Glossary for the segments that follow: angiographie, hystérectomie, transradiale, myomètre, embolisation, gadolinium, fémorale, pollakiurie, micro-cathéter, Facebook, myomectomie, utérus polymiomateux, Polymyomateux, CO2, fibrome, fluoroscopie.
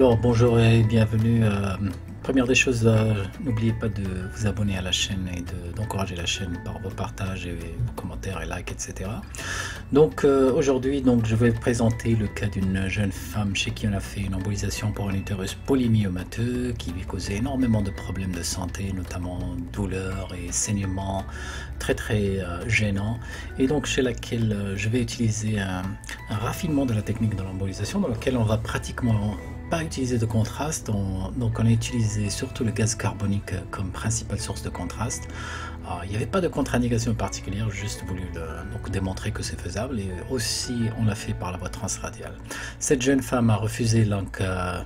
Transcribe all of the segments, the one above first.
Alors bonjour et bienvenue. Première des choses, n'oubliez pas de vous abonner à la chaîne et d'encourager la chaîne par vos partages et vos commentaires et likes, etc. Donc aujourd'hui, je vais présenter le cas d'une jeune femme chez qui on a fait une embolisation pour un utérus polymiomateux qui lui causait énormément de problèmes de santé, notamment douleurs et saignements très gênants, et donc chez laquelle je vais utiliser un raffinement de la technique de l'embolisation dans lequel on va pratiquement pas utiliser de contraste, donc on a utilisé surtout le gaz carbonique comme principale source de contraste. Il n'y avait pas de contre-indication particulière, juste voulu démontrer que c'est faisable, et aussi on l'a fait par la voie transradiale. Cette jeune femme a refusé la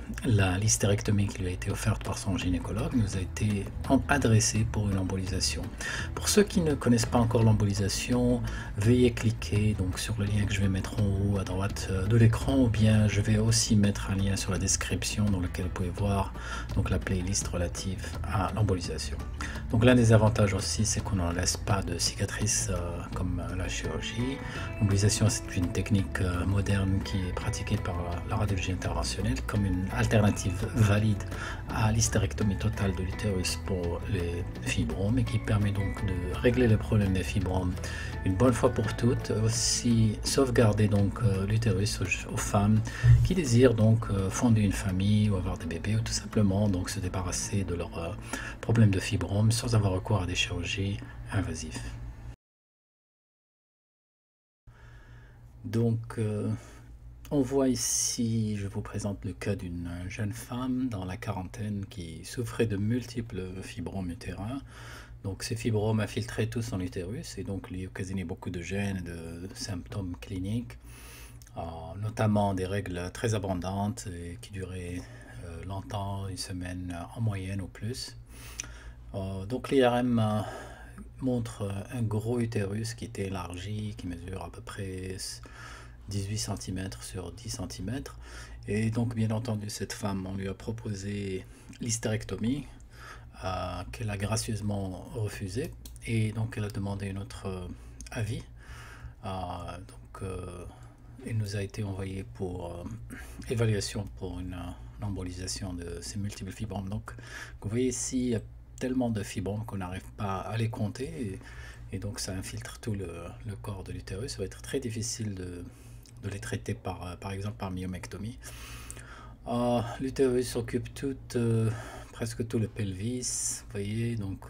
hystérectomie qui lui a été offerte par son gynécologue, nous a été adressée pour une embolisation. Pour ceux qui ne connaissent pas encore l'embolisation, veuillez cliquer donc sur le lien que je vais mettre en haut à droite de l'écran, ou bien je vais aussi mettre un lien sur la description dans lequel vous pouvez voir donc la playlist relative à l'embolisation. Donc l'un des avantages aussi, c'est qu'on n'en laisse pas de cicatrices comme la chirurgie. L'embolisation, c'est une technique moderne qui est pratiquée par la radiologie interventionnelle comme une alternative valide à l'hystérectomie totale de l'utérus pour les fibromes, et qui permet donc de régler le problème des fibromes une bonne fois pour toutes, aussi sauvegarder donc l'utérus aux femmes qui désirent donc fonder une famille ou avoir des bébés, ou tout simplement donc se débarrasser de leurs problèmes de fibrome sans avoir recours à des chirurgies invasives. Donc on voit ici, je vous présente le cas d'une jeune femme dans la quarantaine qui souffrait de multiples fibromes utérins. Donc ces fibromes infiltraient tout son utérus et donc lui occasionnaient beaucoup de gênes et de symptômes cliniques, notamment des règles très abondantes et qui duraient longtemps, une semaine en moyenne ou plus. Donc l'IRM montre un gros utérus qui était élargi, qui mesure à peu près 18 cm sur 10 cm. Et donc bien entendu, cette femme, on lui a proposé l'hystérectomie qu'elle a gracieusement refusée, et donc elle a demandé notre avis. Il nous a été envoyé pour évaluation pour une embolisation de ces multiples fibromes. Donc vous voyez ici, il y a tellement de fibromes qu'on n'arrive pas à les compter, et donc ça infiltre tout le corps de l'utérus. Ça va être très difficile de les traiter par exemple par myomectomie. L'utérus occupe presque tout le pelvis, vous voyez, donc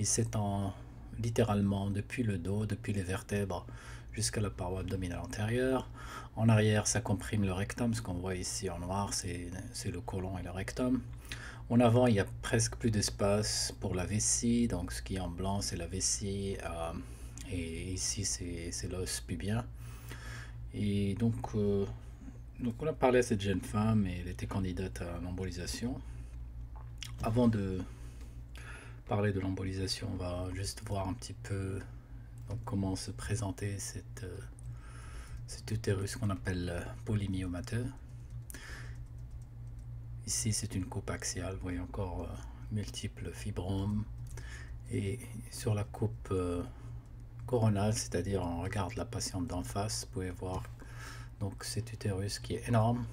il s'étend littéralement depuis le dos, depuis les vertèbres, jusqu'à la paroi abdominale antérieure. En arrière, ça comprime le rectum, ce qu'on voit ici en noir, c'est le côlon et le rectum. En avant, il y a presque plus d'espace pour la vessie, donc ce qui est en blanc, c'est la vessie, et ici, c'est l'os pubien. Et donc on a parlé à cette jeune femme, et elle était candidate à l'embolisation. Avant de parler de l'embolisation, on va juste voir un petit peu comment se présenter cet utérus qu'on appelle polymiomateux. Ici, c'est une coupe axiale, vous voyez encore multiples fibromes, et sur la coupe coronale, c'est-à-dire on regarde la patiente d'en face, vous pouvez voir donc cet utérus qui est énorme,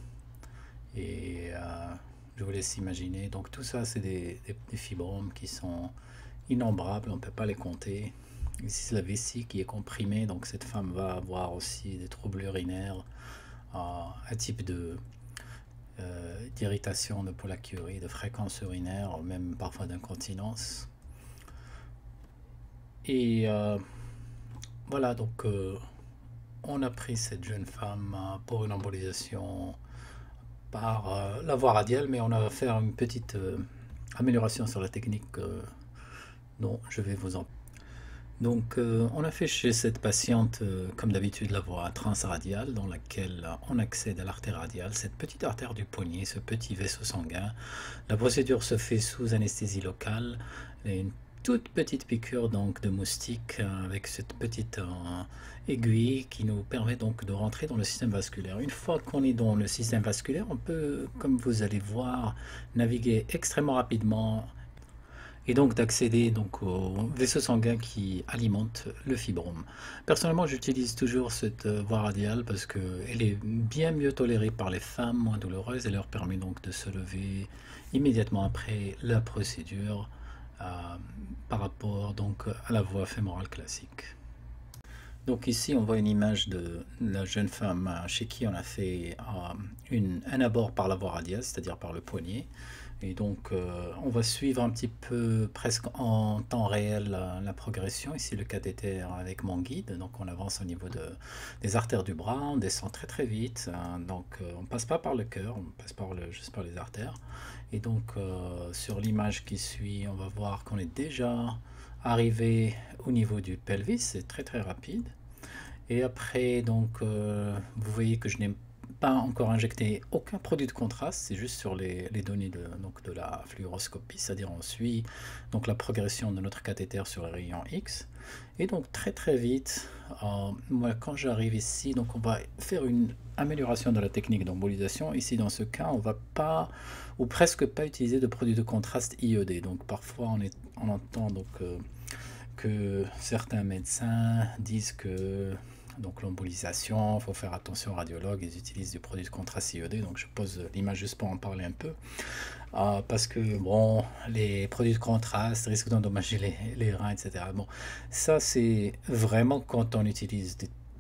et je vous laisse imaginer. Donc tout ça, c'est des fibromes qui sont innombrables, on ne peut pas les compter. Ici, c'est la vessie qui est comprimée, donc cette femme va avoir aussi des troubles urinaires, un type d'irritation, de pollakiurie, de fréquence urinaire, même parfois d'incontinence. Et voilà, donc on a pris cette jeune femme pour une embolisation par la voie radiale, mais on a fait une petite amélioration sur la technique dont je vais vous en parler. Donc on a fait chez cette patiente, comme d'habitude, la voie transradiale, dans laquelle on accède à l'artère radiale, cette petite artère du poignet, ce petit vaisseau sanguin. La procédure se fait sous anesthésie locale, et une toute petite piqûre donc de moustique avec cette petite aiguille qui nous permet donc de rentrer dans le système vasculaire. Une fois qu'on est dans le système vasculaire, on peut, comme vous allez voir, naviguer extrêmement rapidement et donc d'accéder aux vaisseaux sanguins qui alimentent le fibrome. Personnellement, j'utilise toujours cette voie radiale parce qu'elle est bien mieux tolérée par les femmes, moins douloureuse, et leur permet donc de se lever immédiatement après la procédure par rapport donc à la voie fémorale classique. Donc ici on voit une image de la jeune femme chez qui on a fait un abord par la voie radiale, c'est-à-dire par le poignet. Et donc on va suivre un petit peu presque en temps réel la progression. Ici le cathéter avec mon guide, donc on avance au niveau des artères du bras, on descend très très vite, hein. Donc on ne passe pas par le cœur, on passe juste par les artères. Et donc sur l'image qui suit, on va voir qu'on est déjà arrivé au niveau du pelvis, c'est très très rapide. Et après donc vous voyez que je n'ai pas encore injecté aucun produit de contraste, c'est juste sur les données de la fluoroscopie, c'est-à-dire on suit donc la progression de notre cathéter sur les rayons X. Et donc très très vite, moi quand j'arrive ici, donc on va faire une amélioration de la technique d'embolisation. Ici dans ce cas, on va pas ou presque pas utiliser de produits de contraste IED. Donc parfois on entend donc que certains médecins disent que donc l'embolisation, il faut faire attention aux radiologues, ils utilisent du produit de contraste IED. Donc je pose l'image juste pour en parler un peu. Parce que bon, les produits de contraste risquent d'endommager les reins, etc. Bon, ça c'est vraiment quand on utilise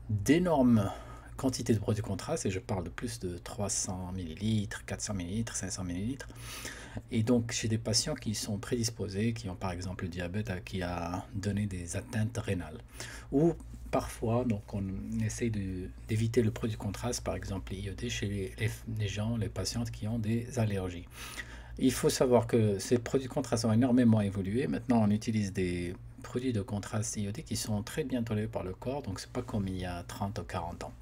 d'énormes quantités de produits de contraste, et je parle de plus de 300 ml, 400 ml, 500 ml. Et donc chez des patients qui sont prédisposés, qui ont par exemple le diabète, qui a donné des atteintes rénales, ou parfois, donc on essaie d'éviter le produit de contraste, par exemple l'IED, chez les patientes qui ont des allergies. Il faut savoir que ces produits de contraste ont énormément évolué. Maintenant, on utilise des produits de contraste IED qui sont très bien tolérés par le corps, donc c'est pas comme il y a 30 ou 40 ans.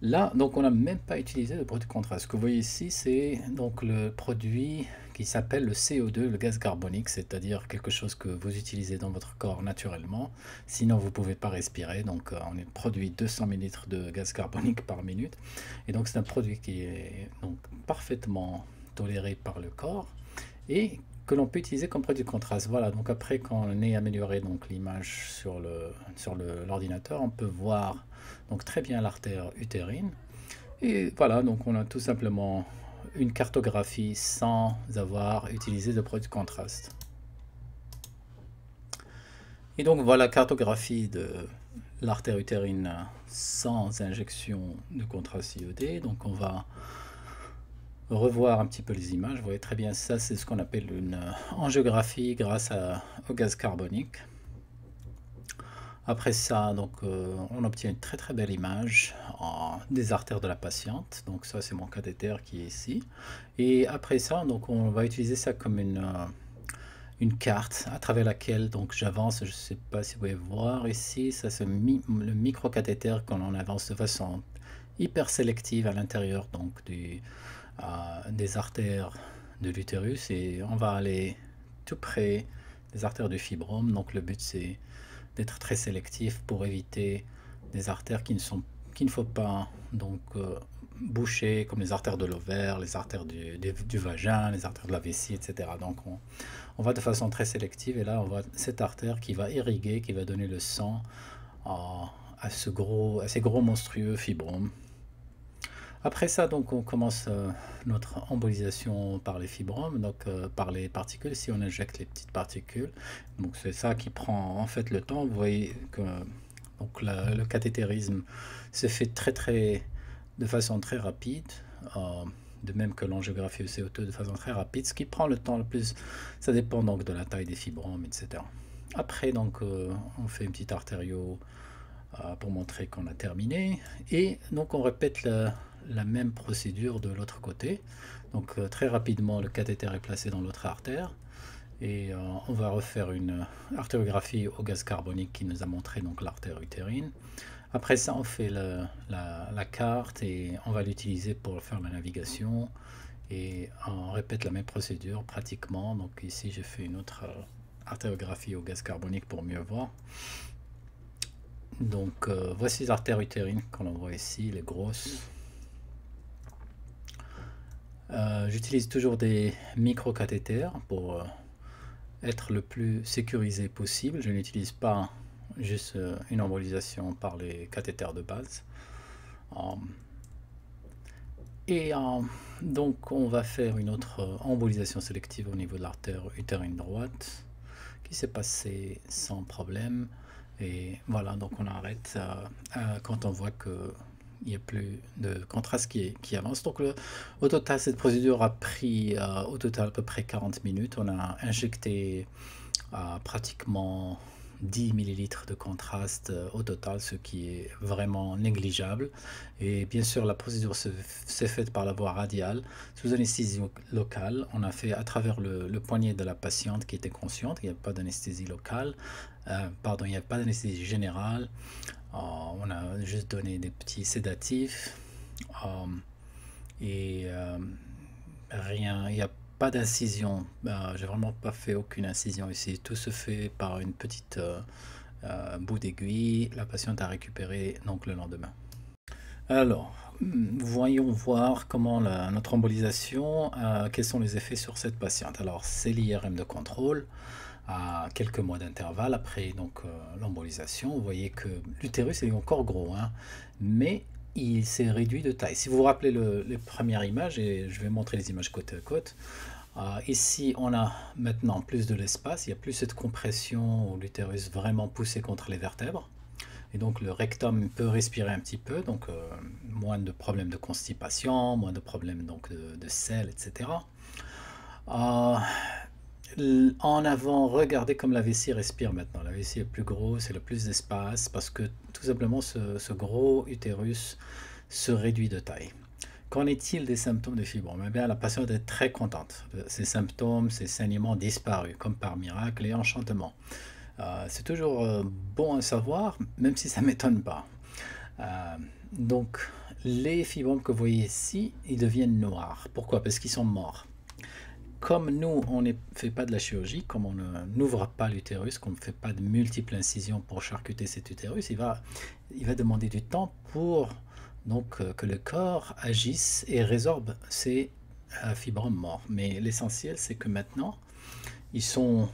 Là, donc on n'a même pas utilisé de produit de contraste. Ce que vous voyez ici, c'est donc le produit qui s'appelle le CO2, le gaz carbonique, c'est-à-dire quelque chose que vous utilisez dans votre corps naturellement, sinon vous ne pouvez pas respirer. Donc on produit 200 ml de gaz carbonique par minute, et donc c'est un produit qui est donc parfaitement toléré par le corps et que l'on peut utiliser comme produit de contraste. Voilà, donc après quand on est amélioré donc l'image sur l'ordinateur, on peut voir donc très bien l'artère utérine, et voilà, donc on a tout simplement une cartographie sans avoir utilisé de produit de contraste. Et donc voilà, cartographie de l'artère utérine sans injection de contraste IED. Donc on va revoir un petit peu les images. Vous voyez très bien, ça c'est ce qu'on appelle une angiographie grâce au gaz carbonique. Après ça, donc, on obtient une très très belle image des artères de la patiente. Donc ça c'est mon cathéter qui est ici. Et après ça, donc, on va utiliser ça comme une carte à travers laquelle donc j'avance. Je ne sais pas si vous pouvez voir ici, ça c'est le micro-cathéter quand on avance de façon hyper sélective à l'intérieur donc des artères de l'utérus, et on va aller tout près des artères du fibrome. Donc le but c'est d'être très sélectif pour éviter des artères qu'il ne faut pas donc boucher, comme les artères de l'ovaire, les artères du vagin, les artères de la vessie, etc. Donc on va de façon très sélective, et là on voit cette artère qui va irriguer, qui va donner le sang à ces gros monstrueux fibromes. Après ça, donc, on commence notre embolisation par les fibromes, donc par les particules. Si on injecte les petites particules, donc c'est ça qui prend en fait le temps. Vous voyez que donc, le cathétérisme se fait de façon très rapide, de même que l'angiographie au CO2 de façon très rapide. Ce qui prend le temps le plus, ça dépend donc de la taille des fibromes, etc. Après, donc, on fait une petite artério pour montrer qu'on a terminé, et donc on répète la même procédure de l'autre côté. Donc très rapidement le cathéter est placé dans l'autre artère, et on va refaire une artériographie au gaz carbonique qui nous a montré donc l'artère utérine. Après ça on fait la carte, et on va l'utiliser pour faire la navigation, et on répète la même procédure pratiquement. Donc ici j'ai fait une autre artériographie au gaz carbonique pour mieux voir. Donc voici les artères utérines qu'on voit ici, les grosses. J'utilise toujours des micro-cathéters pour être le plus sécurisé possible. Je n'utilise pas juste une embolisation par les cathéters de base. Donc on va faire une autre embolisation sélective au niveau de l'artère utérine droite qui s'est passée sans problème. Et voilà, donc on arrête quand on voit que il n'y a plus de contraste qui avance. Donc au total, cette procédure a pris au total à peu près 40 minutes. On a injecté pratiquement 10 millilitres de contraste au total, ce qui est vraiment négligeable. Et bien sûr, la procédure s'est faite par la voie radiale, sous anesthésie locale. On a fait à travers le poignet de la patiente qui était consciente. Il n'y a pas d'anesthésie locale, pardon, il n'y a pas d'anesthésie générale. On a juste donné des petits sédatifs rien, il n'y a pas d'incision. J'ai vraiment pas fait aucune incision ici. Tout se fait par une petite bout d'aiguille. La patiente a récupéré donc le lendemain. Alors, voyons voir comment notre embolisation, quels sont les effets sur cette patiente. Alors, c'est l'IRM de contrôle à quelques mois d'intervalle après donc l'embolisation. Vous voyez que l'utérus est encore gros, hein, mais il s'est réduit de taille. Si vous vous rappelez les premières images, et je vais montrer les images côte à côte, ici on a maintenant plus de l'espace, il n'y a plus cette compression où l'utérus vraiment poussé contre les vertèbres, et donc le rectum peut respirer un petit peu, donc moins de problèmes de constipation, moins de problèmes donc de sel, etc. En avant, regardez comme la vessie respire maintenant. La vessie est plus grosse, elle a plus d'espace parce que tout simplement ce gros utérus se réduit de taille. Qu'en est-il des symptômes de fibrome? Eh bien, la patiente est très contente. Ces symptômes, ces saignements disparus comme par miracle et enchantement. C'est toujours bon à savoir, même si ça ne m'étonne pas. Donc, les fibromes que vous voyez ici, ils deviennent noirs. Pourquoi? Parce qu'ils sont morts. Comme nous, on ne fait pas de la chirurgie, comme on n'ouvre pas l'utérus, qu'on ne fait pas de multiples incisions pour charcuter cet utérus, il va demander du temps pour donc, que le corps agisse et résorbe ces fibromes morts. Mais l'essentiel, c'est que maintenant, ils sont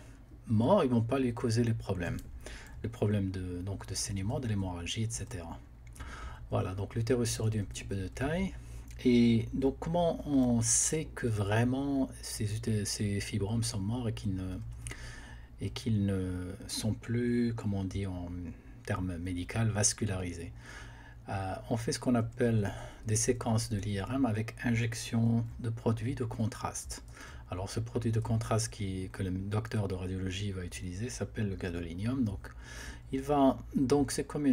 morts, ils ne vont pas lui causer les problèmes de saignement, de l'hémorragie, etc. Voilà, donc l'utérus se réduit un petit peu de taille. Et donc, comment on sait que vraiment ces fibromes sont morts et qu'ils ne sont plus, comme on dit en termes médical, vascularisés? On fait ce qu'on appelle des séquences de l'IRM avec injection de produits de contraste. Alors, ce produit de contraste que le docteur de radiologie va utiliser s'appelle le gadolinium. Donc, c'est comme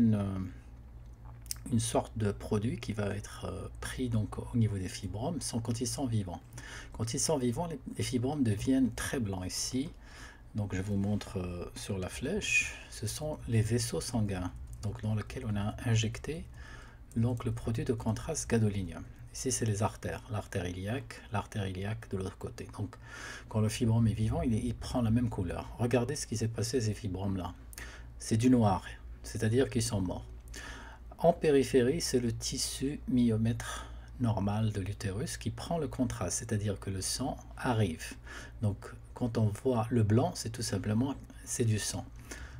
une sorte de produit qui va être pris donc au niveau des fibromes quand ils sont vivants. Quand ils sont vivants, les fibromes deviennent très blancs ici. Donc je vous montre sur la flèche, ce sont les vaisseaux sanguins donc dans lesquels on a injecté donc le produit de contraste gadolinium. Ici c'est les artères, l'artère iliaque de l'autre côté. Donc quand le fibrome est vivant, il prend la même couleur. Regardez ce qui s'est passé ces fibromes là. C'est du noir, c'est-à-dire qu'ils sont morts. En périphérie, c'est le tissu myomètre normal de l'utérus qui prend le contraste, c'est-à-dire que le sang arrive. Donc, quand on voit le blanc, c'est tout simplement, c'est du sang,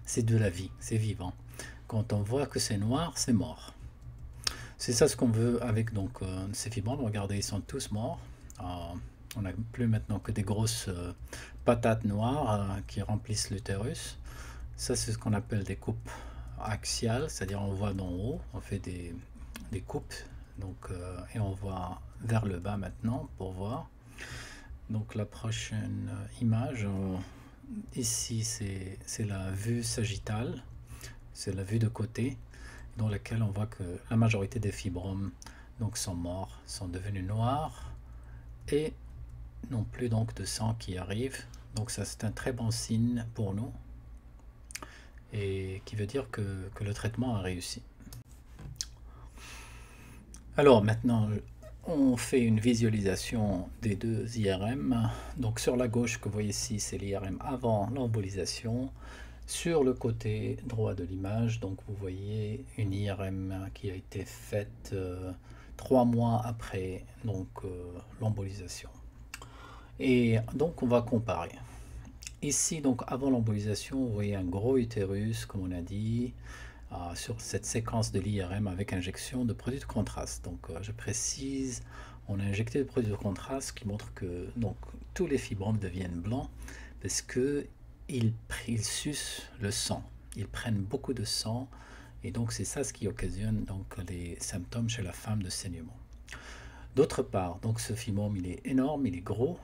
c'est de la vie, c'est vivant. Quand on voit que c'est noir, c'est mort. C'est ça ce qu'on veut avec donc, ces fibromes. Regardez, ils sont tous morts. On n'a plus maintenant que des grosses patates noires qui remplissent l'utérus. Ça, c'est ce qu'on appelle des coupes axial, c'est-à-dire on voit d'en haut, on fait des coupes, donc, et on voit vers le bas maintenant pour voir. Donc la prochaine image, ici c'est la vue sagittale, c'est la vue de côté, dans laquelle on voit que la majorité des fibromes donc, sont morts, sont devenus noirs, et non plus donc de sang qui arrive. Donc ça c'est un très bon signe pour nous, et qui veut dire que le traitement a réussi. Alors maintenant, on fait une visualisation des deux IRM. Donc sur la gauche que vous voyez ici, c'est l'IRM avant l'embolisation. Sur le côté droit de l'image, donc vous voyez une IRM qui a été faite 3 mois après l'embolisation. Et donc on va comparer. Ici, donc avant l'embolisation, vous voyez un gros utérus, comme on a dit, sur cette séquence de l'IRM avec injection de produits de contraste. Donc, je précise, on a injecté des produits de contraste qui montrent que donc, tous les fibromes deviennent blancs parce qu'ils sucent le sang. Ils prennent beaucoup de sang et donc c'est ça ce qui occasionne donc, les symptômes chez la femme de saignement. D'autre part, donc, ce fibrome il est énorme, il est gros.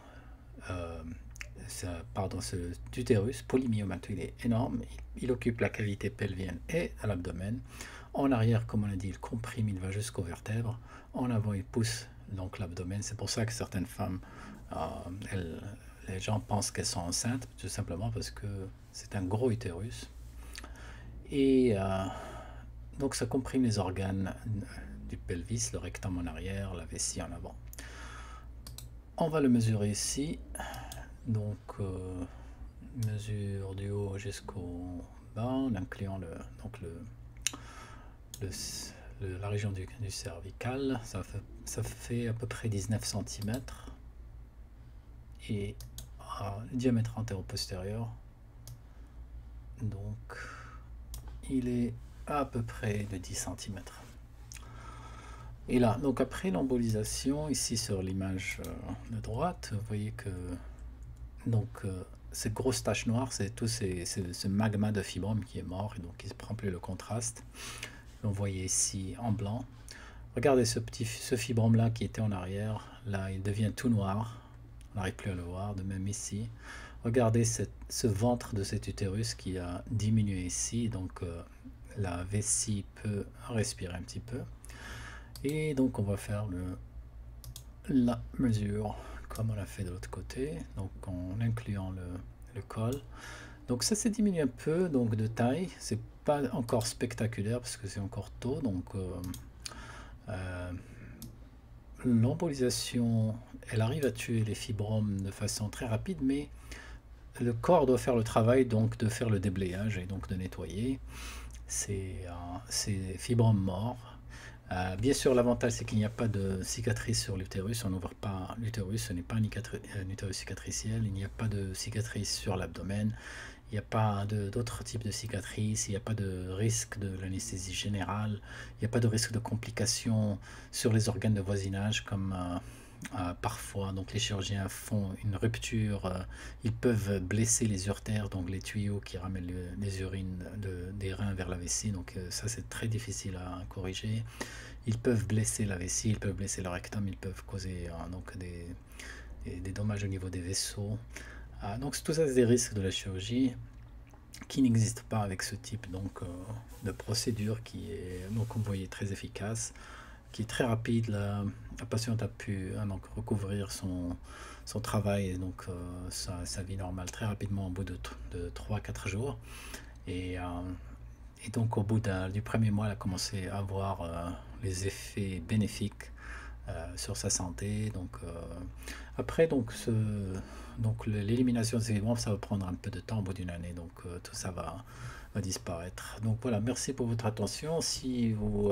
Cet utérus polymiomateux il est énorme, il occupe la cavité pelvienne et à l'abdomen. En arrière, comme on a dit, il comprime, il va jusqu'aux vertèbres. En avant, il pousse donc l'abdomen. C'est pour ça que certaines femmes, les gens pensent qu'elles sont enceintes, tout simplement parce que c'est un gros utérus. Et donc ça comprime les organes du pelvis, le rectum en arrière, la vessie en avant. On va le mesurer ici. Donc, mesure du haut jusqu'au bas, en incluant la région du cervical. Ça fait à peu près 19 cm. Et le diamètre antéro-postérieur, donc, il est à peu près de 10 cm. Et là, donc après l'embolisation, ici sur l'image de droite, vous voyez que cette grosse tache noire, c'est tout ce magma de fibrome qui est mort et donc qui ne prend plus le contraste. Vous voyez ici en blanc. Regardez ce fibrome là qui était en arrière. Là, il devient tout noir. On n'arrive plus à le voir. De même ici. Regardez ce ventre de cet utérus qui a diminué ici. Donc, la vessie peut respirer un petit peu. Et donc, on va faire la mesure, comme on l'a fait de l'autre côté, donc en incluant le col. Donc ça s'est diminué un peu donc de taille, c'est pas encore spectaculaire parce que c'est encore tôt, donc l'embolisation elle arrive à tuer les fibromes de façon très rapide, mais le corps doit faire le travail donc de faire le déblayage et donc de nettoyer ces fibromes morts. Bien sûr, l'avantage, c'est qu'il n'y a pas de cicatrice sur l'utérus. On n'ouvre pas l'utérus, ce n'est pas un utérus cicatriciel. Il n'y a pas de cicatrice sur l'abdomen. Il n'y a pas d'autres types de cicatrices. Il n'y a pas de risque de l'anesthésie générale. Il n'y a pas de risque de complications sur les organes de voisinage, comme parfois donc les chirurgiens font une rupture. Ils peuvent blesser les urtères, donc les tuyaux qui ramènent les urines des reins vers la vessie. Donc ça, c'est très difficile à corriger. Ils peuvent blesser la vessie, ils peuvent blesser le rectum, ils peuvent causer donc des dommages au niveau des vaisseaux. Donc tout ça, c'est des risques de la chirurgie qui n'existent pas avec ce type donc, de procédure qui est, donc, comme vous voyez, très efficace, qui est très rapide. La patiente a pu donc, recouvrir son travail et donc sa vie normale très rapidement au bout de 3-4 jours. Et donc au bout du premier mois, elle a commencé à voir les effets bénéfiques sur sa santé. Donc, après, donc l'élimination de ces fibromes, ça va prendre un peu de temps au bout d'une année. Donc tout ça va disparaître. Donc voilà, merci pour votre attention. Si vous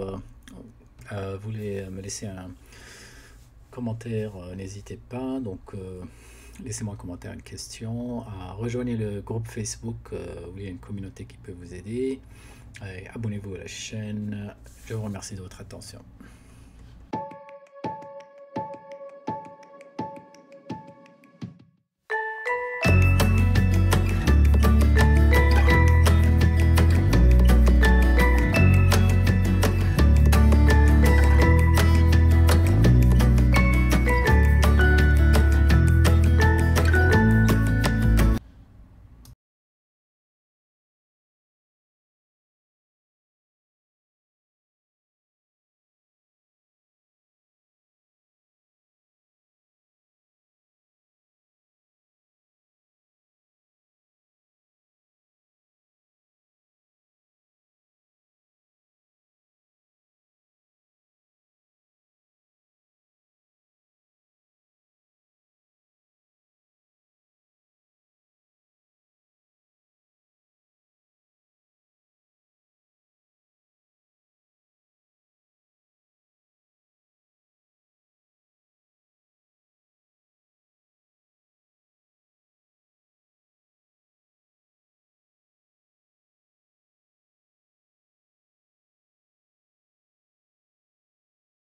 voulez me laisser un commentaire, n'hésitez pas. Donc laissez-moi un commentaire, une question. Rejoignez le groupe Facebook où il y a une communauté qui peut vous aider. Abonnez-vous à la chaîne. Je vous remercie de votre attention.